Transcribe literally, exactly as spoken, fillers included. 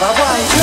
bye-bye.